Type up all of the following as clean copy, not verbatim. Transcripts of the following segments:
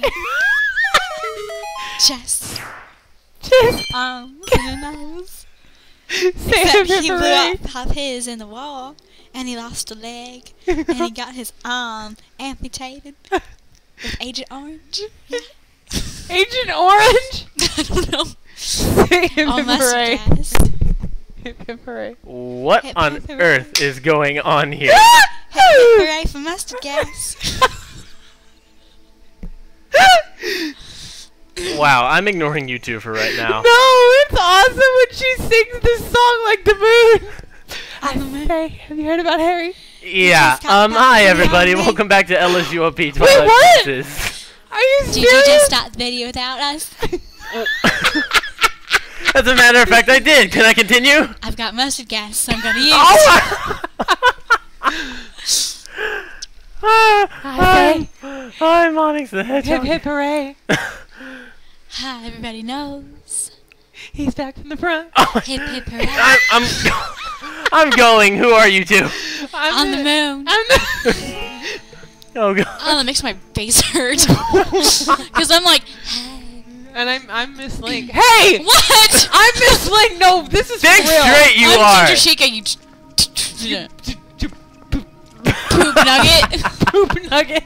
me. Chest. In the nose. Except he blew up half his in the wall, and he lost a leg, and he got his arm amputated with Agent Orange. Agent Orange? I don't know. Hip hip hooray. What hip on hip earth hooray. Is going on here? Hip hip hooray for mustard gas. Wow, I'm ignoring you two for right now. No, it's awesome when she sings this song like the moon. I'm a moon. Hey, have you heard about Harry? Yeah. Hi everybody. Welcome back to LSUOP. Wait, what? Pieces. Are you serious? Did you just start the video without us? As a matter of fact, I did. Can I continue? I've got mustard gas, so I'm gonna use. Oh! I'm Onyx the Hedgehog. Hip hip hooray! Hi, everybody knows. He's back from the front. Oh. Hip hip hooray! I'm going. Who are you two? I'm on the moon. I'm the oh god! Oh, that makes my face hurt. Because I'm like. And I'm Miss Link. Hey! What? I'm Miss Link. No, this is think real. Straight you I'm are. Ninja Shaker. Poop nugget. Poop nugget.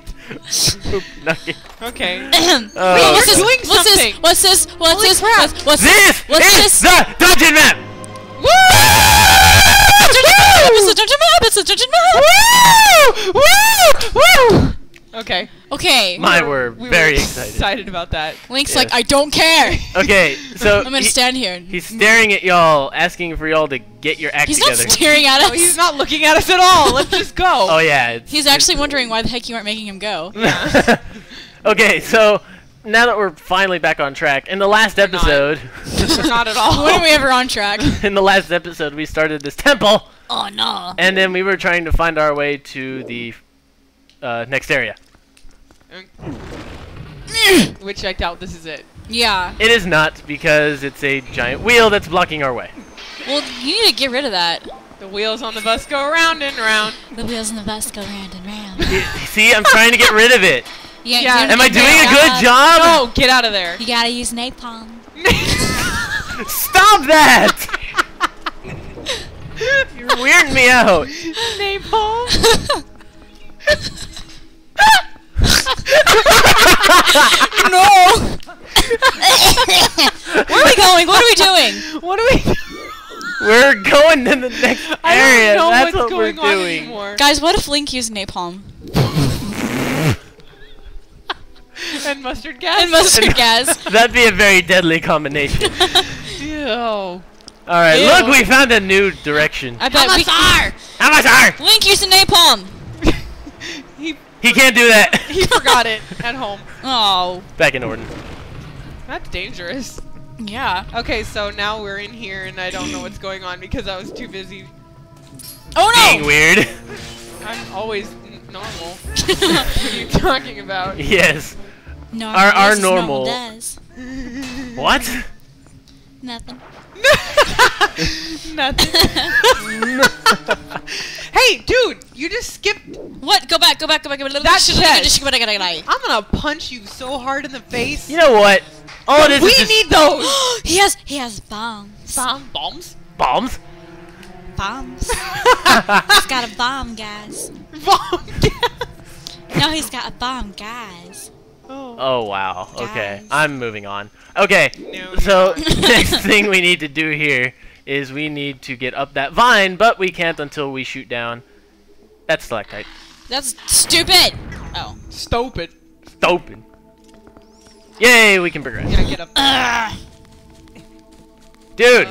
Poop nugget. Okay. Wait, what's this? Doing what's something. This? What's this? What's holy this? Crap. What's this? What's this? This is the dungeon map. Woo! It's a dungeon map. It's a dungeon map. Woo! Woo! Woo! Okay. Okay. My, we were very excited about that. Link's like, I don't care. Okay, so I'm gonna stand here. He's staring at y'all, asking for y'all to get your act together. He's not staring at us. No, he's not looking at us at all. Let's just go. Oh yeah. He's actually wondering why the heck you aren't making him go. Yeah. Okay, so now that we're finally back on track, in the last episode, not at all. When are we ever on track? In the last episode, we started this temple. Oh no. And then we were trying to find our way to the. Next area. Which I doubt this is it. Yeah. It is not, because it's a giant wheel that's blocking our way. Well, you need to get rid of that. The wheels on the bus go round and round. The wheels on the bus go round and round. See, I'm trying to get rid of it. Yeah. Am I doing a good job? No, get out of there. You gotta use napalm. Stop that! You're weirding me out. Napalm? No! Where are we going? What are we doing? What are we doing? We're going to the next area. I don't know that's what's going on anymore. Guys, what if Link used napalm? And mustard gas? And mustard gas. That'd be a very deadly combination. Ew. Alright, look, we found a new direction. Helmosaur! Helmosaur! Link used napalm! He can't do that. He forgot it at home. Oh. Back in Ordon. That's dangerous. Yeah. Okay, so now we're in here, and I don't know what's going on because I was too busy. Oh no! Being weird. I'm always normal. What are you talking about? Yes. Normal. Our normal. Does. What? Nothing. Nothing. Hey, dude, you just skipped. What? Go back. That chest. I'm gonna punch you so hard in the face. You know what? All it is. We need those. He has bombs. Bombs. He's got a bomb, guys. Bomb gas. No, he's got a bomb, guys. Oh wow. Guys. Okay, I'm moving on. Okay, so next thing we need to do here is we need to get up that vine, but we can't until we shoot down that stalactite. That's stupid. Oh. Stupid. Yay, we can progress. Yeah, get up. Dude,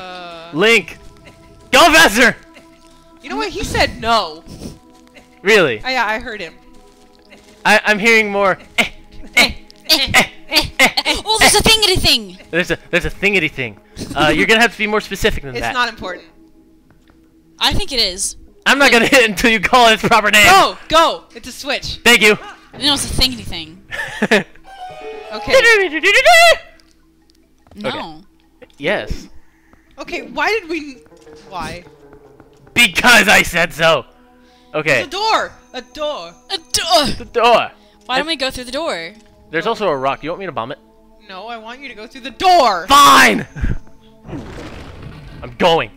Link, go faster. You know what? He said no. Really? Oh, yeah, I heard him. I'm hearing more. Oh, there's a thingity thing. There's a thingity thing. You're gonna have to be more specific than that. It's not important. I think it is. I'm not gonna hit it until you call it its proper name. Go. It's a switch. Thank you. No, it's a thingity thing. Okay. No. Okay. Yes. Okay. Why did we? Why? Because I said so. Okay. There's a door. A door. The door. Why don't we go through the door? There's also a rock. You want me to bomb it? No, I want you to go through the door! Fine! I'm going.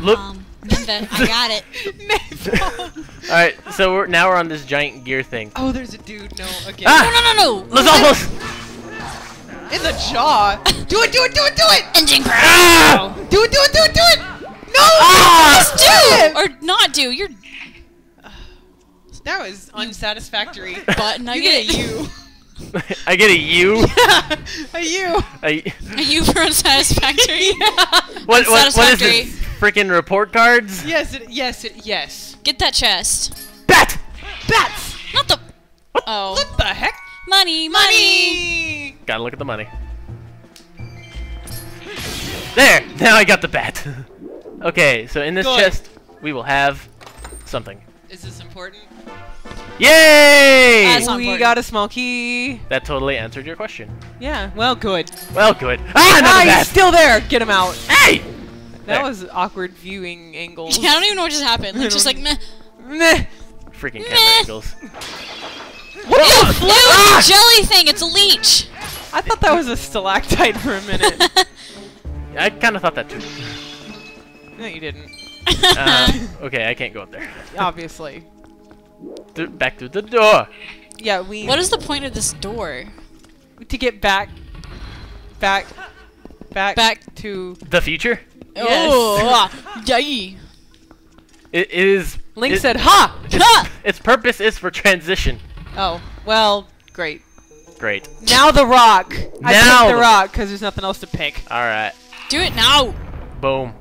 Look. Remember, I got it. Alright, so now we're on this giant gear thing. Oh, there's a dude. No, again. Ah! No! Let's almost. In the jaw. Do it! Engine crash. Ah! Do it! No! Ah! Just do! Or not do. You're. That was unsatisfactory. But I get a U. I get a U? Yeah, a U. A U for unsatisfactory? Yeah. What is this? Frickin' report cards? Yes. Get that chest. Bats! Not the... What? Oh. What the heck? Money! Gotta look at the money. There! Now I got the bat. Okay, so in this chest, we will have something. Is this important? Yay! We got a small key. That totally answered your question. Yeah, well, good. Ah, another bat! He's still there! Get him out. Hey! That was awkward viewing angles. Yeah, I don't even know what just happened. Like, just like, meh. Meh. Freaking camera angles. What the flip? Ah! Jelly thing, it's a leech. I thought that was a stalactite for a minute. I kind of thought that too. No, you didn't. Okay, I can't go up there. Obviously. Back through the door. Yeah, we... What is the point of this door? To get back to... The future? Yes. Oh, yay! It is. Link said, "Ha! Ha!" Its purpose is for transition. Oh well, great. Great. Now the rock. I picked the rock because there's nothing else to pick. All right. Do it now. Boom.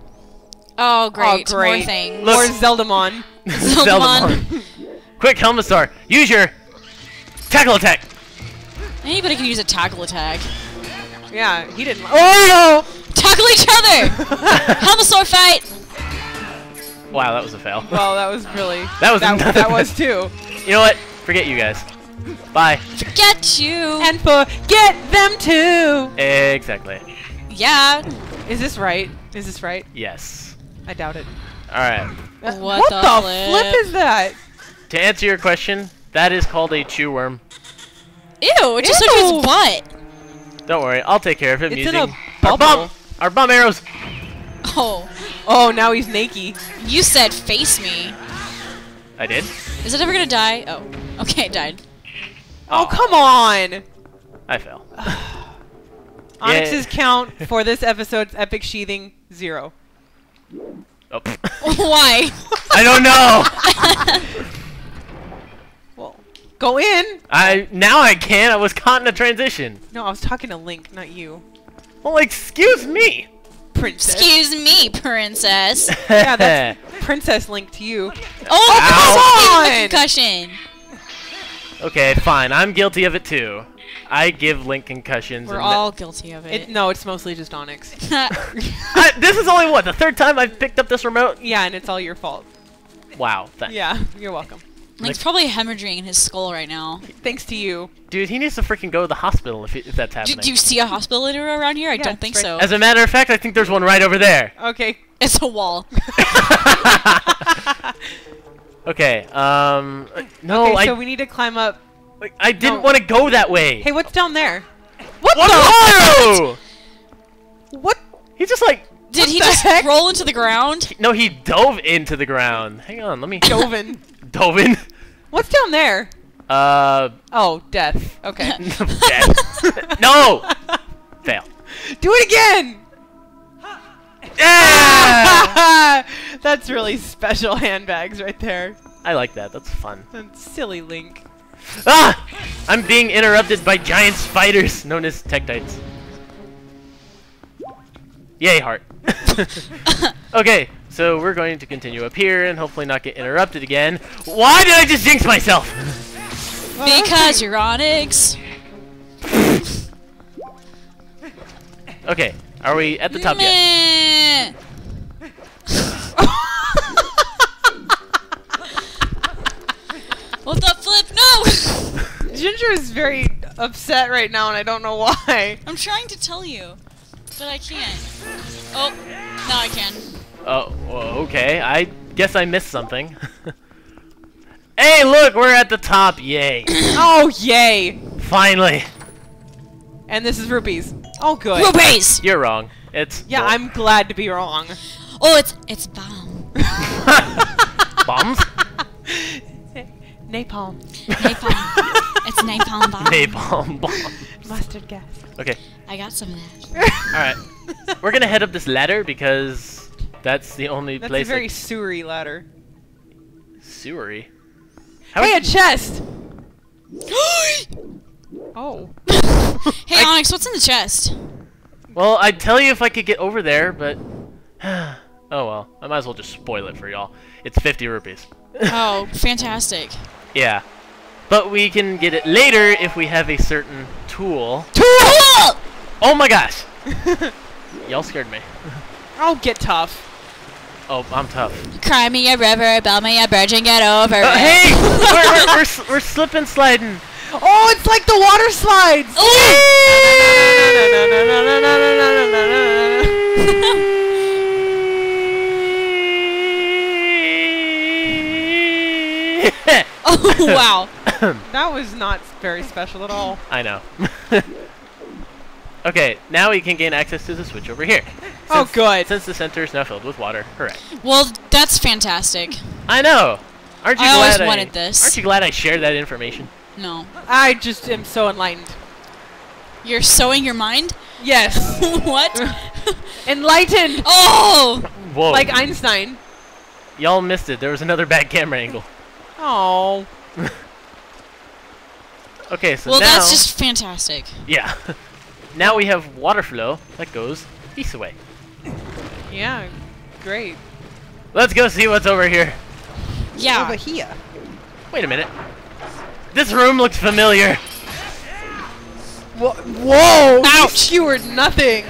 Oh great! Oh, great. More things. More Zeldamon. Zeldamon. Quick, Helmosaur, use your tackle attack. Anybody can use a tackle attack. Yeah, he didn't. Oh! Tackle each other! Helmosaur fight! Wow, that was a fail. Well, that was really... That was too. You know what? Forget you guys. Bye. Forget you! And forget them too! Exactly. Yeah. Is this right? Yes. I doubt it. Alright. What the flip is that? To answer your question, that is called a chew worm. Ew, it just looks like its butt. Don't worry, I'll take care of it. It's using in a bubble. Our bomb arrows! Oh, now he's naked. You said face me. I did? Is it ever gonna die? Oh. Okay, it died. Oh, come on! I fell. Onyx's count for this episode's epic sheathing, 0. Oh. Why? I don't know! Well, go in! Now I can! I was caught in a transition. No, I was talking to Link, not you. Well, excuse me, princess. Yeah, that's Princess Link to you. Oh, come on! Concussion. Okay, fine. I'm guilty of it too. I give Link concussions. We're all guilty of it. No, it's mostly just Onyx. This is only the third time I've picked up this remote. Yeah, and it's all your fault. Wow. Thanks. Yeah, you're welcome. Link's probably hemorrhaging in his skull right now. Thanks to you. Dude, he needs to freaking go to the hospital if that's happening. Do you see a hospital around here? Yeah, I don't think so. As a matter of fact, I think there's one right over there. Okay. It's a wall. Okay, no, okay, so we need to climb up. Like, I didn't want to go that way. Hey, what's down there? What the? He just like... Did he just roll into the ground? No, he dove into the ground. Hang on, let me... Dove in. What's down there? Oh, death. Okay. Death. No! Fail. Do it again! Yeah! That's really special handbags right there. I like that. That's fun. That's silly, Link. Ah! I'm being interrupted by giant spiders known as Tektites. Yay, heart. Okay, so we're going to continue up here and hopefully not get interrupted again. Why did I just jinx myself? Because you're Onyx. Okay, are we at the top yet? What the flip? No! Ginger is very upset right now and I don't know why. I'm trying to tell you. But I can't. Oh, now I can. Oh, okay. I guess I missed something. Hey, look, we're at the top. Yay. Oh, yay. Finally. And this is rupees. Oh, good. Rupees! You're wrong. It's... Yeah, gold. I'm glad to be wrong. Oh, it's bomb. Bombs? Napalm. Napalm. It's napalm bomb. Napalm bomb. Mustard gas. Okay. I got some of that. Alright. We're gonna head up this ladder because that's the only place... That's a very sewery ladder. Sewery? How hey, a chest! Oh. Hey, Onyx, what's in the chest? Well, I'd tell you if I could get over there, but... oh, well. I might as well just spoil it for y'all. It's 50 rupees. Oh, fantastic. Yeah. But we can get it later if we have a certain tool. Tool! Oh my gosh! Y'all scared me. I'll get tough. Oh, I'm tough. Cry me a river, bell me a bridge, and get over it. Hey! we're slipping, sliding. Oh, it's like the water slides! Oh, wow. That was not very special at all. I know. Okay, now we can gain access to the switch over here. Oh, good. Since the center is now filled with water. Correct. Well, that's fantastic. I know. Aren't you glad I always wanted this. Aren't you glad I shared that information? No. I just am so enlightened. You're sewing your mind? Yes. What? Enlightened. Oh! Whoa. Like Einstein. Y'all missed it. There was another bad camera angle. Oh. Okay, so well, now... Well, that's just fantastic. Yeah. Now we have water flow that goes this way. Yeah, great. Let's go see what's over here. Yeah. Over here. Wait a minute. This room looks familiar. Whoa! Ouch! You skewered nothing.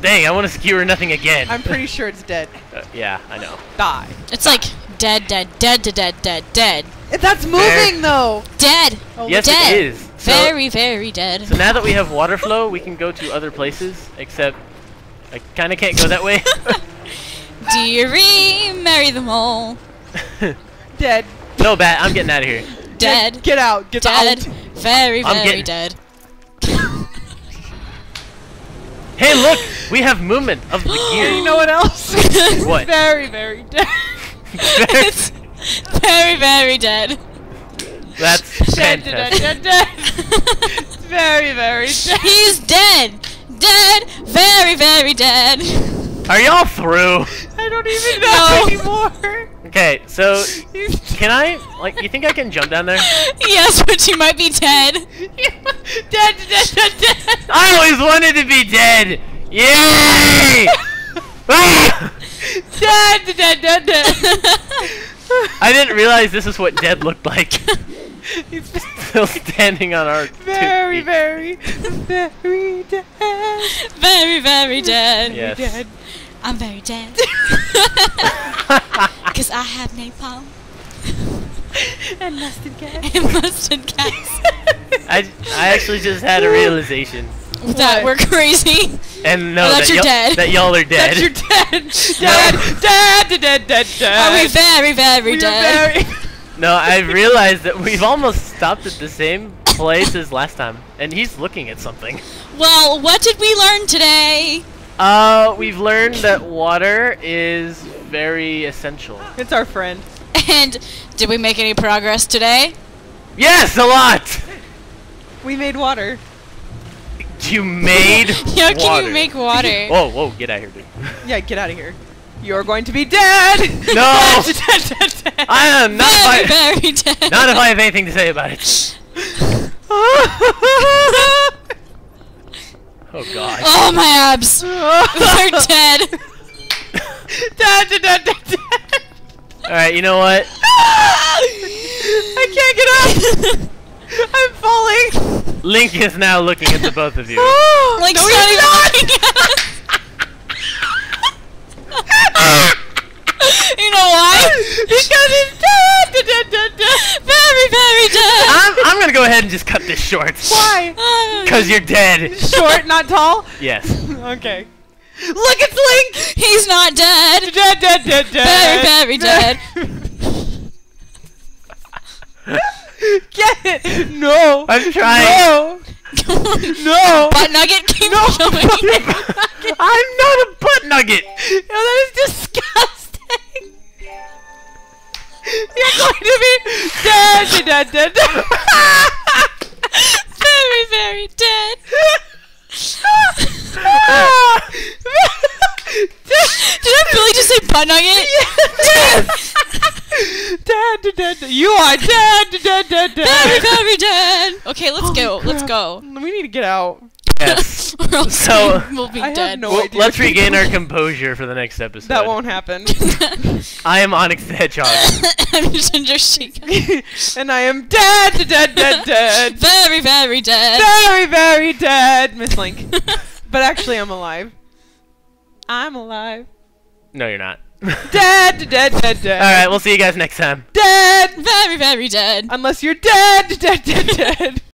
Dang, I want to skewer nothing again. I'm pretty sure it's dead. Yeah, I know. Die. It's like dead, dead, dead, dead, dead, dead. That's moving though. Dead. Oh, yes, dead. It is. So, very, very dead. So now that we have water flow, we can go to other places. Except, I kind of can't go that way. Dearie, marry them all. Dead. No bad. I'm getting out of here. Dead. Get out. Get dead. Out. Very, very dead. Hey, look. We have movement of the gear. You know what else? What? Very, very dead. It's very, very dead. That's fantastic. Very, very dead. He's dead. Dead. Very, very dead. Are y'all through? I don't even know anymore. Okay, so can I? Like, you think I can jump down there? Yes, but you might be dead. Dead, dead, dead, dead. I always wanted to be dead. Yay! Dead, dead, dead, dead. I didn't realize this is what dead looked like. He's still standing on our very, very, very dead. Very, very dead. Yes. Dead. I'm very dead. Because I have napalm. And mustard gas. And mustard gas. I actually just had a realization. What? That we're crazy. And no, that you're dead. That y'all are dead. That you're dead. Dead. Dead, dead, dead, dead. Are we very, very dead? Very no, I realized that we've almost stopped at the same place as last time. And he's looking at something. Well, what did we learn today? We've learned that water is very essential. It's our friend. And did we make any progress today? Yes, a lot! We made water. You made water. How can you make water? Whoa, whoa, get out of here, dude. Yeah, get out of here. You're going to be dead! No! I am not very dead. Not if I have anything to say about it. Oh god. Oh my abs! They're dead. Dead, dead, dead, dead, dead. Alright, you know what? I can't get up! I'm falling! Link is now looking at the both of you. Link's no, not even looking at us! You know why? Because he's dead, dead, dead, dead, dead. Very, very dead. I'm gonna go ahead and just cut this short. Why? Because you're dead. Short, not tall? Yes. Okay. Look, it's Link! He's not dead! Dead. Very dead. Get it! No! I'm trying! No! No! Butt nugget keep coming! I'm not a butt nugget! No, that is disgusting! You're going to be dead! Dead. Very dead! Did I really just say butt nugget? Yes! Dead. You are dead. Very dead. Okay, let's go. Let's go. We need to get out. Yes. Or else so we'll be dead. No, well, let's regain our composure for the next episode. That won't happen. I am Onyx the Hedgehog. I'm Ninja Shaker. And I am dead. Very dead. Very dead, Miss Link. But actually, I'm alive. I'm alive. No, you're not. Dead. All right, we'll see you guys next time. Dead. Very dead. Unless you're dead.